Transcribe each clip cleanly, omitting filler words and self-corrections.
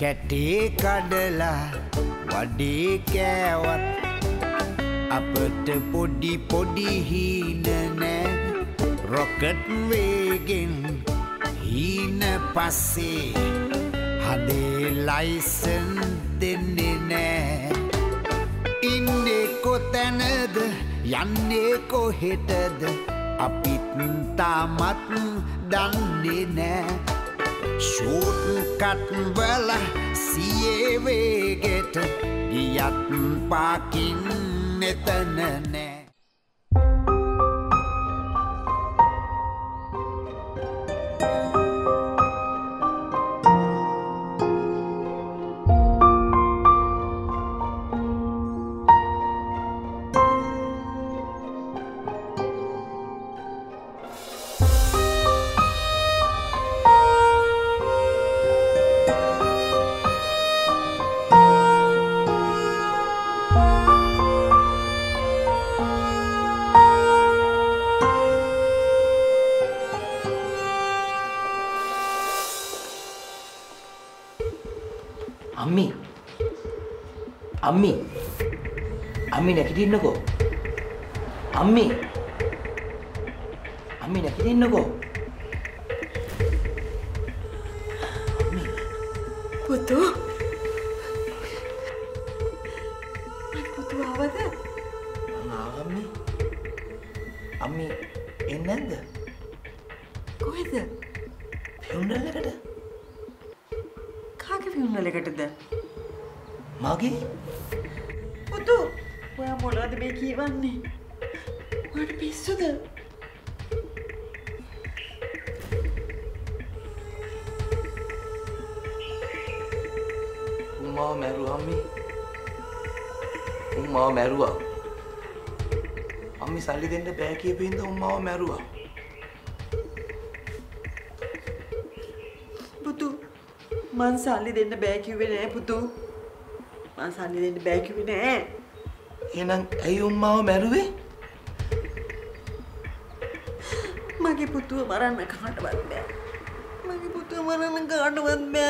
Ketika adalah wadi kewat apa terpodi-podi hinene roket wegen hine pasi hade license denene inne kotanad yanne kohetad apit tamat danne Shortcut wala siye veget giyat pakin netanane अम्मी, अम्मी नकीदी नको, अम्मी, अम्मी नकीदी नको, अम्मी, पुतू, मैं पुतू आवाज़ है, अम्मी, अम्मी इन्नंद, कोई द, फिल्म नले कटे, कहाँ के फिल्म नले कटे द, मागी මොනවද මේ කියවන්නේ? මොකට පිස්සුද? උමාව මැරුවා අම්මේ. උමාව මැරුවා. අම්මේ සල්ලි දෙන්න බෑ කියපු හින්දා උමාව මැරුවා. පුතු මං සල්ලි දෙන්න බෑ කිව්වේ නෑ පුතු. මං සල්ලි දෙන්න බෑ කිව්වේ නෑ. එහෙනම් ඇයි උම්මාව මැරුවේ? මගේ පුතුව මරන්න කාටවත් බෑ. මගේ පුතුව මරන්න කාටවත් බෑ.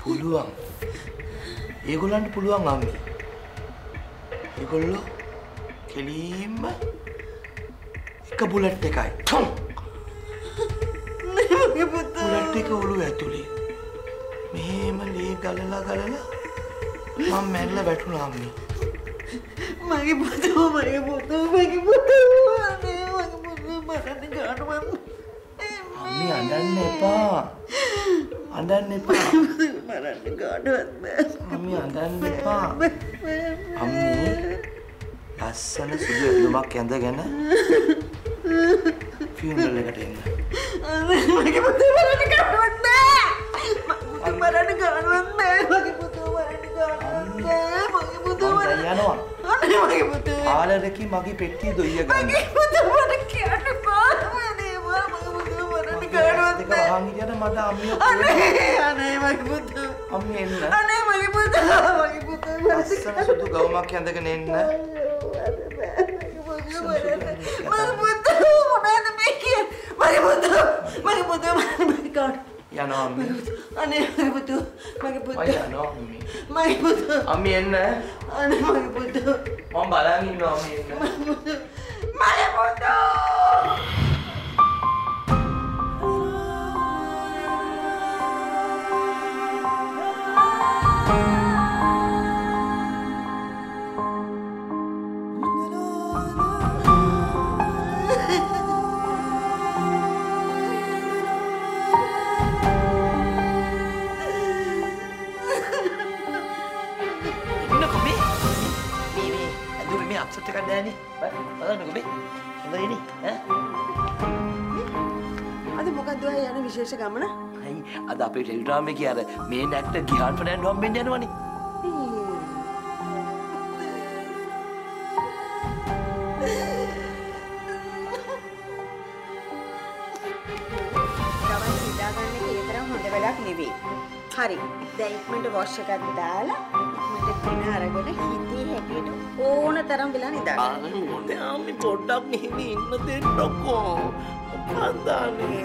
පුළුවන්. ඒගොල්ලන්ට පුළුවන් අම්මේ. ඒගොල්ලෝ කෙලින්ම එක බුලට් එකයි. මගේ පුතුව බුලට් එක ඔළුව ඇතුලේ. මෙහෙම ලේ ගලලා ගලලා මම මැරලා වැටුණා අම්මේ. Magi butuh, magi butuh, magi butuh. Ane, magi butuh makan dengan orang. Ami anda nepa, anda nepa. Makan dengan orang. Ami anda nepa. Ami, asalnya sudah lemak yang ada kan? Funeral lekat ini. Ane, magi butuh makan dengan orang. Magi butuh makan dengan orang. Magi butuh makan dengan orang. Magi butuh makan dengan orang. आला रखी मागी पेटी दो ये गाना मागी बुद्धू मरने क्या बात है देवा मागी बुद्धू मरने क्या बात है देखो हांगी जाना मर्दा अम्मी अने मागी बुद्धू अम्मी इन्ना अने मागी बुद्धू मरने सुधु गाँव माँ क्या देखने इन्ना मागी बुद्धू मरने में क्या मागी बुद्धू मरने क्या यानो अम्मी अने मागी बुद्धू यानो अम्मी मागी बुद्धू अम्मी इन्ना अने मागी बुद्धू Mom balangin no, amin. Malimundo! Tekan dah ni, balas nak beli, beli ni, eh? Aduh, muka dua yang ada bisnes kamu na? Hai, ada apa itu drama kita ada main actor Gihan Fernand Ram Benjan mana? Kawan kita kan ni kita orang hendak belak ni bi. Hari, dah ikut wash kita dah la, ikut kena harga ni hiti hati tu. ඕන තරම් වෙලා නිදා ගන්න. මොනේ අම්මි පොඩ්ඩක් මෙහෙම ඉන්න දෙන්නකෝ. අපාදානේ.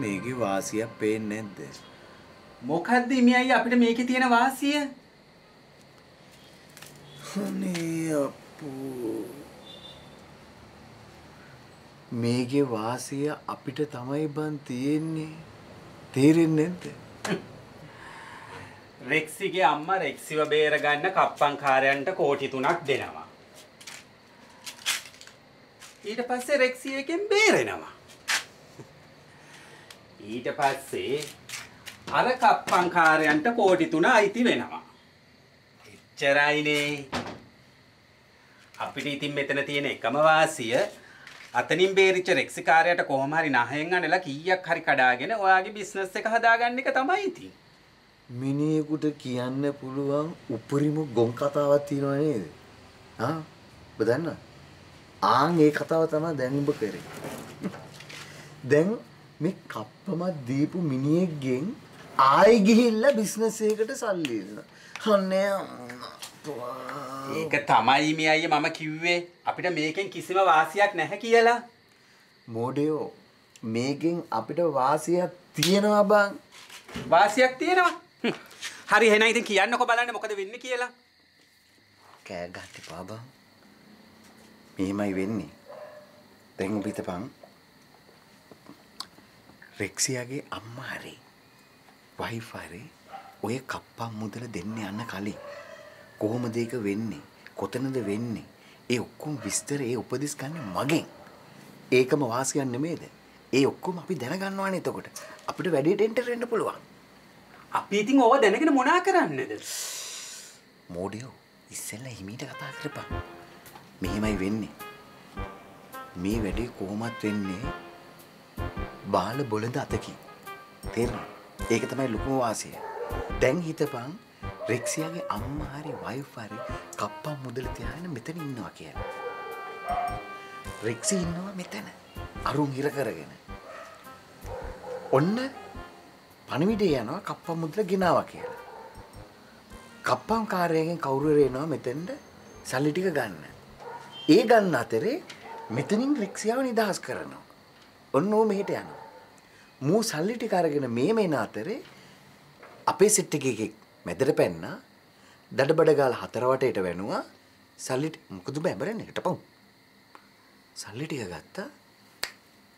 Maggi Vasiya pen ने दे मोखद्दी मिया ये आपने मेगी तीन वासिया हने अपू मेगी वासिया आपने तमाई बन तीन ने दे रेक्सी के अम्मा रेक्सी व बेरगान न कप्पन खारे अंटा कोटी तुनाक देना वा इड पासे रेक्सी ये के बेरे ना वा ඊට පස්සේ අර කප්පන් කාර්යයන්ට කෝටි 3 අයිති වෙනවා. එච්චරයිනේ. අපිට ඉතින් මෙතන තියෙන එකම වාසිය අතනින් බේරිච්ච රෙක්සි කාර්යයට කොහොම හරි නැහෙන් අනලා කීයක් හරි කඩාගෙන ඔයාගේ බිස්නස් එක හදාගන්න එක තමයි ඉතින්. මිනිහෙකුට කියන්න පුළුවන් උපරිම ගොන් කතාවක් තියෙනවා නේද? ආ ඔබ දන්නවද? ආන් ඒ කතාව තමයි දැන් ඔබ කරේ. දැන් मैं कप्पमा दीपु मिनी गेंग आई गिहिल्ला बिजनेस एකට සල්ලි දෙනවා. අනේ ඒක තමයි මේ අයියා මම කිව්වේ අපිට මේකෙන් කිසිම වාසියක් නැහැ කියලා. මොඩියෝ මේකෙන් අපිට වාසියක් තියෙනවා බං. වාසියක් තියෙනවා. හරි එහෙනම් ඉතින් කියන්නකෝ බලන්න මොකද වෙන්නේ කියලා. කෑ ගහතිපා බං. මෙහෙමයි වෙන්නේ. දැන් ඔබ හිතපන් रेक्सिया के अम्मा हरे, वाइफ हरे, वो एक कप्पा मुदले देन्ने आना काली, कोहम देगा वेन्ने, कोतने दे वेन्ने, ये उक्कुम विस्तर ये उपदेश करने मगे, एक हम वास के अन्य में दे, ये उक्कुम आप ही देना करना आने तो कोटे, आप इटे वैडी एंटरटेन्ड पुलवा, आप पीटिंग ओवर देने के न मोना करा अन्य दे, मोड़ियो, इससे ना हिमीट बाल बोलें तो आते की, तेरे एक तो मैं लुकूं वासी है, देंग ही तो पांग, रेक्सिया के अम्मा हरी वाइफ हरी कप्पा मुदल त्याहन मितनी इन्नो आके है, रेक्सी इन्नो आ मितना, आरुंग हीरा करेगे ना, उन्ने पानी डे याना कप्पा मुदल गिना आके है, कप्पा हम कहाँ रहेंगे काउरे रेना मितने सालिटी का गाना, ये गाना तेरे मितनी रेक्सिया व उन्नो में ही टे आना, मुँह साली टिका रखेना में ना तेरे, अपेक्षित टिके के मैं तेरे पहनना, दर्द बढ़ेगा हाथरावाटे इट बैनुआ, साली मुकुट में बरे नहीं टपाऊं, साली टिका गाता,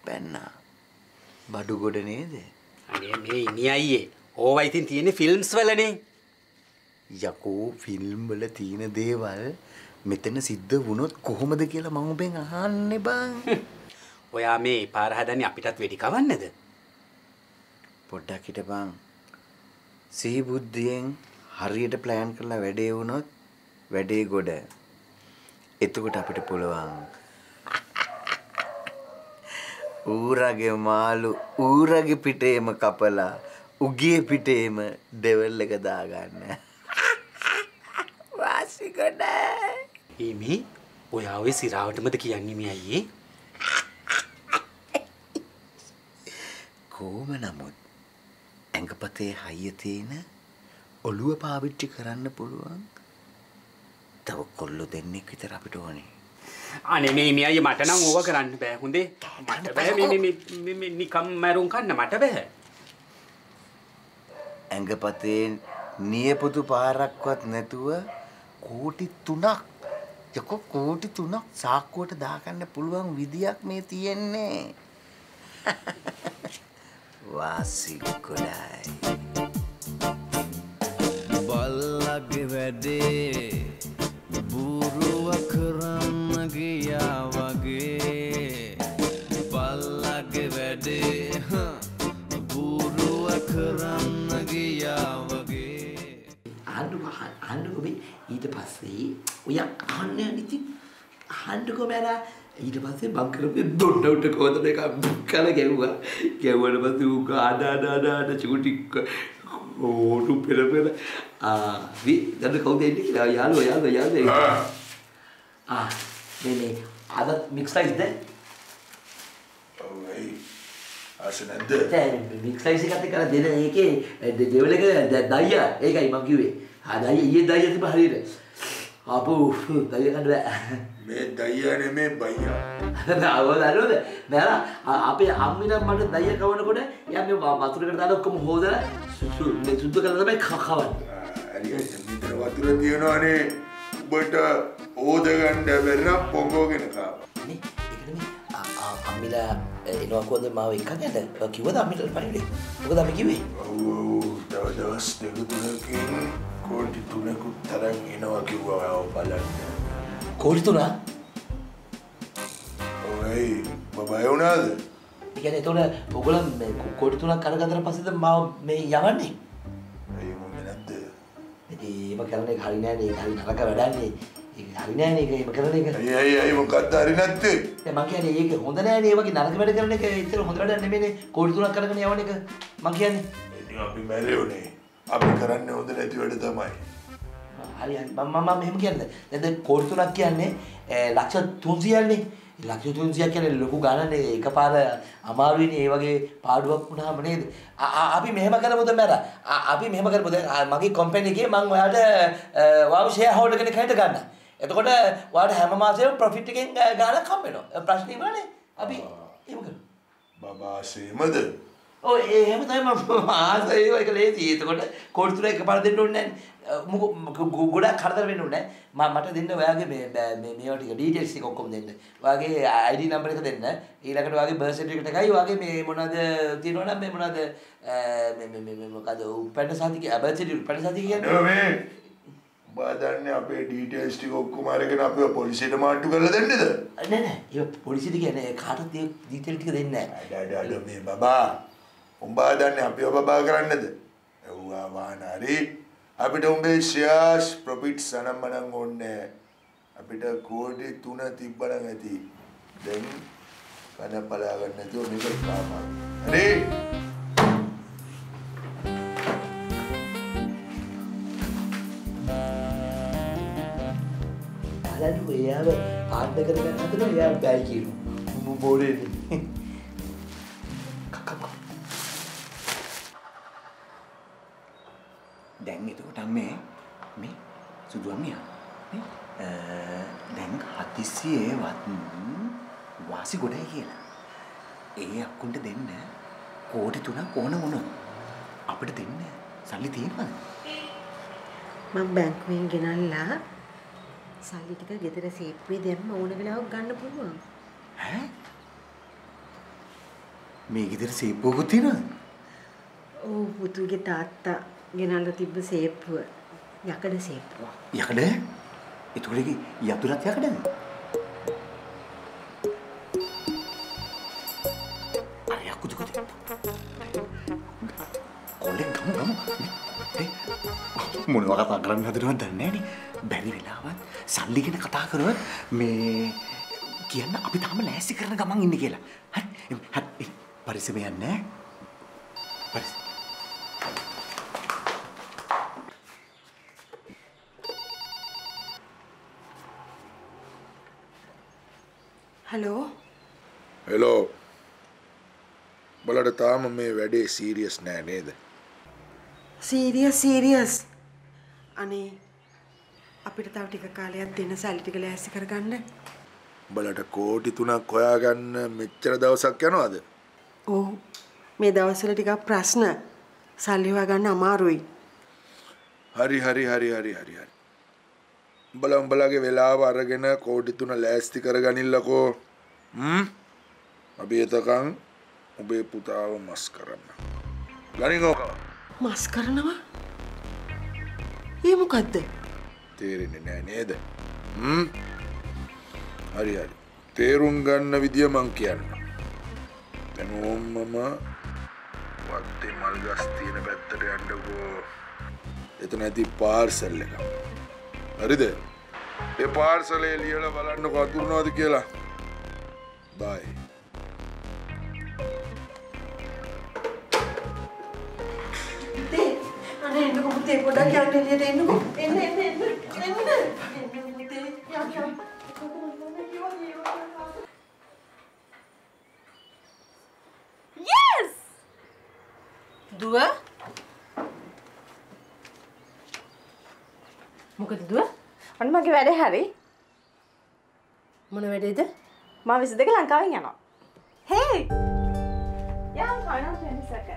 पहनना, बाडू गोड़े नहीं दे, अरे मैं नहीं आई है, ओ वाई थी ने फिल्म्स वाला नहीं, याको फिल्म वाला थी ने देवाल, मितने सिद्ध वुनोत कोह ඔයා මේ පාර හදන්නේ අපිටත් වෙඩි කවන්නද පොඩ්ඩක් හිටපන් සිහි බුද්ධියෙන් හරියට plan කරලා වැඩේ වුණොත් වැඩේ ගොඩ එතකොට අපිට පුළුවන් ඌරගේ මාළු ඌරගේ පිටේම කපලා උගේ පිටේම දෙවල් එක දාගන්න වාසි ගොඩ හිමි ඔයා ඔය සිරාවටමද කියන්නේ මේ අයියේ कोमनामुद अंगपते हायते ना ओलुआ पाविट्टी कराने पुलवांग तब कोल्लो देने की तरह पिटो आने आने में मिया ये माटना ओवा कराने बे उन्दे माटबे में निकम मैरों का न माटबे है अंगपते निये पुतु पारक को तने तुआ कोटी तुना साकोट दाखने पुलवांग विद्याक में तीने वासी कुलाई बल्लग वेदे बुरु अखरम गिया वगे बल्लग वेदे हाँ बुरु अखरम गिया वगे आंधो को भी इधर पासे वो यार आंधे निति आंधो को मेरा इधर पासे बांकर पे दोनों उठे कोड ने का बुक्का लगे हुआ क्या हुआ ना पासे वो का आधा चूड़ी का ओ टू पेरा Vì không thể đi là giá rồi à đây này ada mix size đấy ओए आसन अंदर तेरे mix size का तो करा देना है कि देवले का दाईया एक आई मांगी हुई हाँ दाईया ये दाईया तो बाहरी है आप वो दाईया का मैं दाईया ने मैं बाईया ना वो दारू ने मैं ना आपे हम भी ना मर्द दाईया का वो ना कोने या मैं बातूर कर दालो कम हो जाए सुध कर दालो मैं खावा मित्र वातुर दियो ना ने बट ओदगंडे बेरा पोंगो के ना नहीं इकने में अम्मीला इनो को द मावे कने द किवदा अम्मीला पाइले ओगदा अम्मी किवे ओ दवस देगु तुके कोटी तुने को तरंग इनो किवा बालन कोटी तुना ओए बाबा योना द इकने तोला ओगला कोटी तुना करगदर पसे द माव में यवने ये मकरने घारी नहीं नहीं घारी ना लगा बैठा नहीं ये घारी नहीं नहीं ये मकरने का ये मुकद्दर ही नहीं थे ये मांगिया नहीं ये के होंदा नहीं ये वाकी नारक बैठे करने के इतने होंदा डरने में ने कोड़ी तूना करने के यावने का मांगिया नहीं नहीं आप ही मेरे हो नहीं आप ही करने होंदा नहीं तो बैठे था माय हाली हाली मामा मेहम क्या नहीं तो कोड़ी तूना क्या नहीं लाख तूंजिया नहीं लाख तूंजिया क्या नहीं लोगों गाना नहीं कपार हमारी नहीं ये वाके पार्टवर पुना मने आप ही मेहम करने बोलते मेरा आप ही मेहम करने बोलते माँगी कंपनी के माँग वाले वाव शेयर होल्ड करने कहीं तो गाना ये तो कोटा वाले हैमा मासे प्रॉफिट के गाना काम में ना प्राचीन बने अभी ये मगर बाबा से मदर ओ ये है बताइए माँ से ये वाले के लिए ये तो कोटा कोर्ट तो एक बार दिन नोटने मुको गुड़ा खर्चा भी नोटने माँ मटे दिन ने वाले में और ठीक डीटेल्स को कम देने वाले आईडी नंबर का देने ये लगा वाले बर्थ सर्टिफिकेट का ही वाले में मुनादे तीनों ना में मुनादे में का जो पैंट साथी के बर्थ सर्टिफिकेट बाद में आप ये डिटेल्स ठीक हो कुमारे के ना आप ये पॉलिसी डमांड कर लेते हैं नहीं तो नहीं नहीं ये पॉलिसी ठीक है ना खाता तो ये डिटेल ठीक देना है डर में बाबा उन बाद में आप ये बाबा कराने दे वो वाना री आप इधर उनके शेयर्स प्रॉफिट सनम मनंग होने आप इधर कोडी तूना तीपड़ा में थी दें कहना पड़ा करने तो निकल काम अरे तो यार आठ तक तो ना तो यार बैल की हूँ बोले डैंग ये तो टांग में सुधुआमिया डैंग हाथी से वात वासी गोड़े किया ना ये आप कुंड देन ना कोड़े तो ना कौन है उन्हों आप इधर देन ना साली तीन मान मैं बैंक में गिना ला साली टिका गिरते रहे सेप में दें मैं उन्हें बिलाव गाना पूरा हैं मैं गिरते सेप बोलूँ थी ना ओ पुतू के ताता गिनालो तीव्र सेप याकड़े सेप हुआ याकड़े इतने की यातुरात याकड़े अरे याकु दुगु दे कोले गम मुन्ना का ताकरान में आते हो ना डरने नहीं बैरी बिलावन साली के ना कतार करो मैं किया ना अभी तामल ऐसी करने का मांग इन्हें किया हट हट परिसे में अन्य परिसे हेलो हेलो बोला ताम मैं वैडे सीरियस नहीं नहीं द सीरियस सीरियस अने අපිට තව ටික කාලයක් දෙන සැලරි ටික ලෑස්ති කරගන්න. උඹලට කෝටි 3ක් හොයාගන්න මෙච්චර දවසක් යනවද? ඔව්. මේ දවස්වල ටිකක් ප්‍රශ්න. සල්ලි හොයාගන්න අමාරුයි. හරි. උඹලගේ වෙලාව අරගෙන කෝටි 3 ලෑස්ති කරගනින්නකෝ. අපි එතකන් ඔබේ පුතාව මස් කරන්න. ගනින්කෝ. මස් කරනවා? ඒ මොකද්ද? तेरे नहीं दे हरी हरी तेरुंगा न विद्या मंकियाँ तनु मम्मा वाते मालगास्ती ने बेहतर याँडो को इतना ती पार्सल लेगा हरी दे ये पार्सल ये लिया ला वाला न कातूर ना दिखेला बाय दे अने इनको बुद्धि देवोड़ा क्या ले लिए रेनू इन्हें इन्हें इन्हें इन्हें दे क्या क्या यस दुआ मुकद दुआ अन्ना के वैरे हरी मुन्ना वैरे इधर माँ विषय देख लंका वाली क्या ना हे यार खाना तो नहीं सका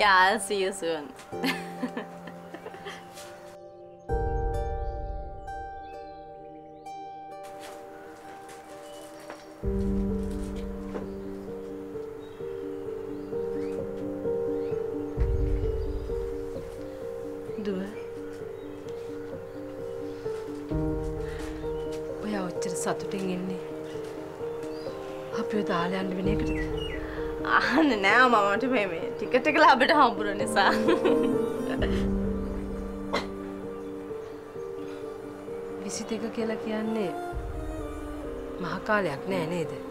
Yeah, I'll see you soon. Dua. We are just sitting in here. Have you done any planning? हाँ नया मामा तो भाई में टिकट टिकला आप इटा हाँ पुराने सां विषिते का क्या लग यार ने महाकाल याक ने ऐने इधर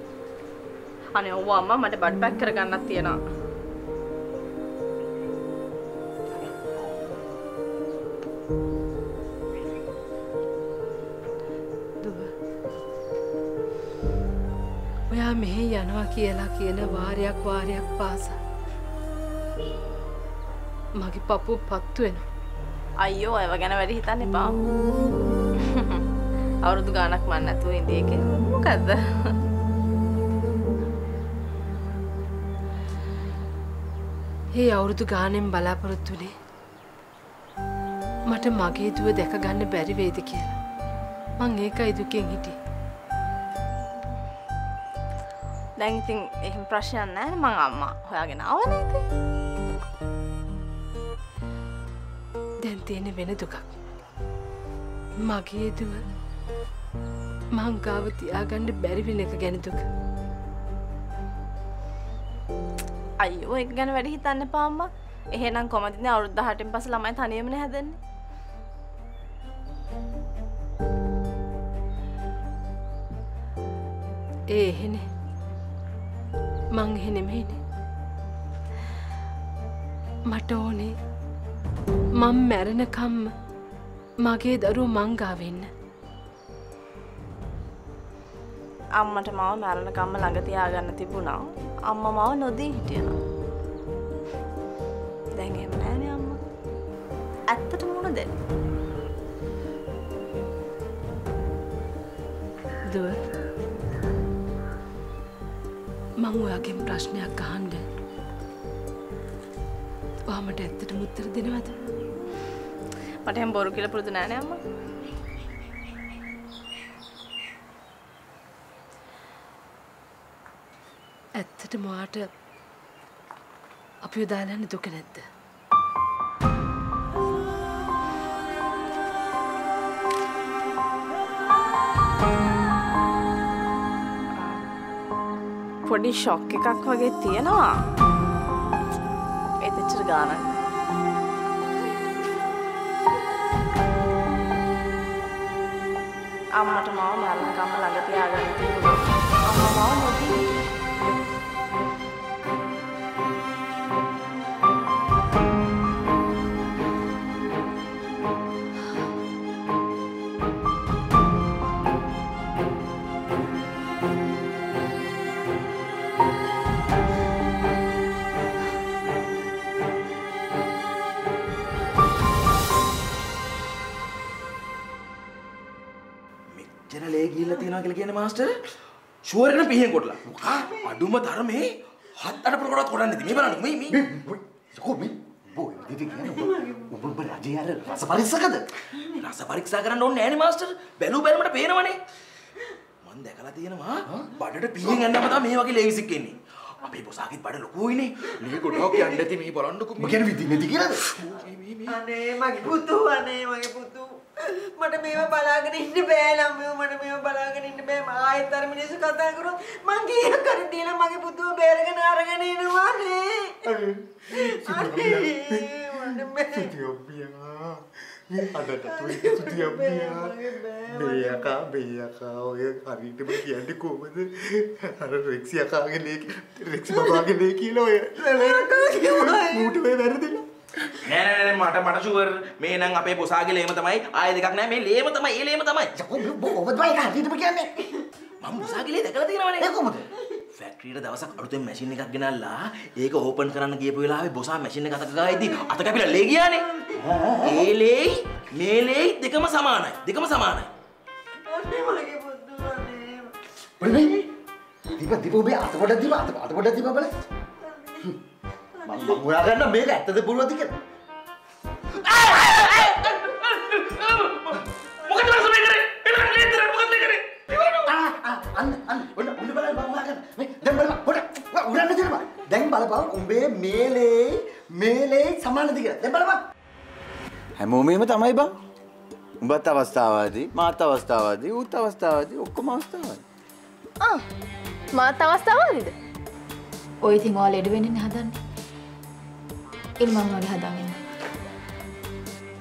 अने वो अम्मा मटे बाढ़ पैक कर गाना तीन ना මෙහි යනවා කියලා කියන වාරයක් වාරයක් පාසා මගේ පපුව පත්තු වෙනවා අයියෝ අයව ගැන වැඩි හිතන්න එපා අවුරුදු ගාණක් මන් නැතුව ඉඳී එක මොකද්ද මේ අවුරුදු ගාණෙන් බලාපොරොත්තුනේ මට මගේ දුව දැක ගන්න බැරි වෙයිද කියලා මං ඒකයි දුකෙන් හිටියේ දැන් ඉතින් එහෙම ප්‍රශ්නයක් නැහැ මං අම්මා හොයාගෙන ආවනේ ඉතින් දැන් තියෙන්නේ වෙන දුකක් මගේ දුව මං ගාව තියාගන්න බැරි වෙන එක ගැන දුක අයියෝ ඒක ගැන වැඩි හිතන්න එපා අම්මා එහෙනම් කොහමද ඉතින් අවුරුදු 18න් පස්සේ ළමයි තනියමනේ හැදෙන්නේ ඒ එහෙනේ මං එහෙම නෙමෙයිනේ මට ඕනේ මම මැරෙනකම් මගේ දරුවෝ මං ගාව ඉන්න අම්මට මාව මැරෙනකම් ළඟ තියාගන්න තිබුණා අම්මා මාව නොදී හිටියා දැන් එහෙම නෑනේ අම්මා ඇත්තටම මොන දෙයක් දුව मंगोयाके प्रश्न अकाहन दे, वहाँ मटे तेरे मुद्दे देने वाले, मटे हम बोरुके ले पुरुष नैने अम्मा, तेरे मुआटे अप्युदायले ने दुके नेते पड़ी शॉक के काक वगैरह थी है ना ऐसे चिरगाना अम्मा तो माँ मेरे लिए काम लगा दिया आगे अम्मा माँ मोदी मास्टर शुअर के ना पीएन कोटला मुखा आडूमा धारम है हाथ आटा पर कोड़ा थोड़ा नहीं मैं बना मैं मैं देखो मैं वो दीदी क्या ना ऊपर पर राजे यार रासापारिक सागर ना नैन मास्टर बैलू बैल मटे पीएन वाले मन देखा लाती है ना माँ बाटे टे पीएन अंडा बता मैं वाकी लेगी सिक्के नहीं अभी बस आगे बाटे लोग कोई नहीं नहीं कोड़ा के अंडे थी मैं बोलाने को मगर विधि ने दिखी ना अने मागे पुतू अने मागे पुतू मटे मेवा बालागन इन्हें बैल आमियो मटे मेवा बालागन इन्हें बैल आये तार मिले से कहता है करो माँगे ये कर दिला माँगे पुत्तू बैल का नारा का नहीं नुवाने अरे मटे मेरे सुधियों बिया ada tatunya itu dia bea kak oh ya hari ini bagi adikku macam harus reaksi akak lagi reaksi bapa lagi lo ya mudah berada di lo नहीं माटा माटा शुगर मैं नंग आपे पोसा के ले मत माय आये देखा नहीं मैं ले मत माय ये ले मत माय जब वो बहुत बाई कहाँ थी तो क्या ने माम पोसा के ले देखा थी ना मैंने देखो मत फैक्ट्री का दवासा और तो मशीन ने कहा कि ना ला एक ओपन कराने के पूरे लावे पोसा मशीन ने कहा था कहाँ थी आता क्या ले गया ने ये ले मैं ले देखा मैं सामान है देखा मुरा करना मेरा तेरे पूर्व दिक्कत मुकदमा समय करे बिना लेते रह मुकदमे करे उन्हें बाला बाबू आकर मैं देख बाला बाबू उड़ा नहीं चला देख बाला बाबू उम्बे मेले मेले सामान दिक्कत देख बाला बाबू है मोमी में तो हमारी बाँ बता वस्तावादी माता वस्तावादी उता वस्तावादी उक्कमा वस्तावादी आ माता वस्तावादी वो ये थिंग वाले एडवेंट नहीं हाथ इल्माम वाले हदांगे ना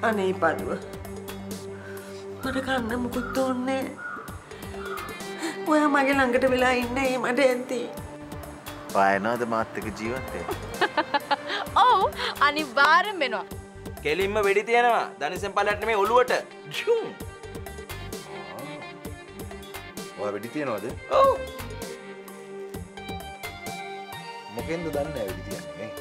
अने ही पालवा और खाना मुकुटों ने वो हमारे लंगटे मिला इन्हें ही मरेंती पायें ना तो मात्ते के जीवन थे ओ अनिवार्य में ना केली इम्मा बेड़ी थी ना दानिश एम्पालट में ओलुवट जूम वो बेड़ी थी ना वादे ओ मुकेंद्र दान ने बेड़ी थी ना